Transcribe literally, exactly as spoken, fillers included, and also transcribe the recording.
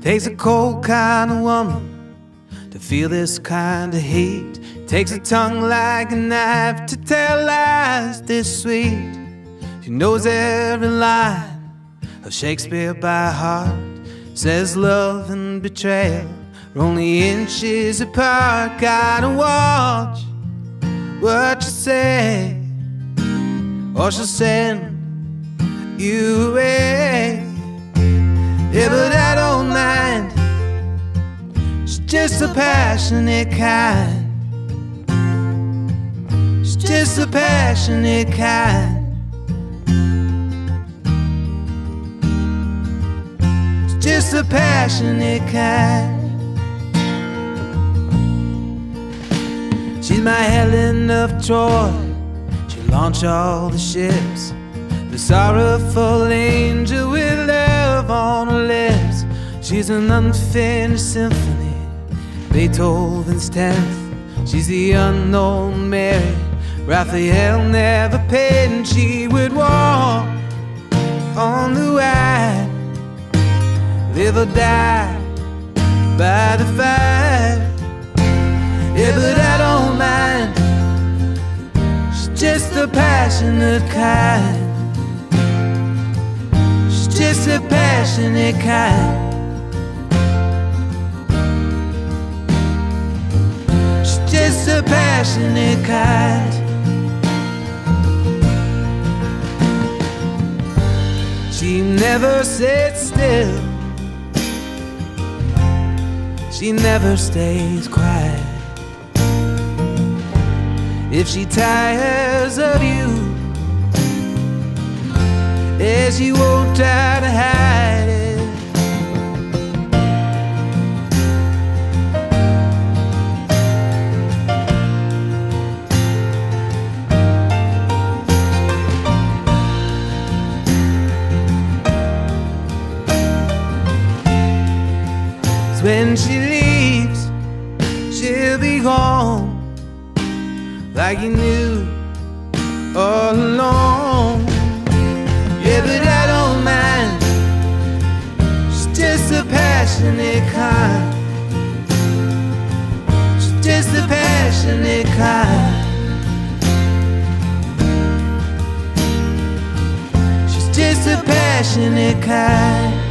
Takes a cold kind of woman to feel this kind of heat. Takes a tongue like a knife to tell lies this sweet. She knows every line of Shakespeare by heart. Says love and betrayal are only inches apart. Gotta watch what you say, or she'll send you away. Yeah, but I don't mind. She's just a passionate kind. She's just a passionate kind. She's just a passionate kind. She's my Helen of Troy. She'll launch all the ships. The sorrowful angel with love on her lips. She's an unfinished symphony, Beethoven's tenth. She's the unknown Mary Raphael never paid. And she would walk on the wire, live or die by the fire. Yeah, but I don't mind. She's just a passionate kind. She's just a passionate kind. She's just a passionate kind. She never sits still. She never stays quiet. If she tires of you, yeah, she won't try to hide it. Cause when she leaves, she'll be gone, like you knew all along. Yeah, but I don't mind. She's just a passionate kind. She's just a passionate kind. She's just a passionate kind.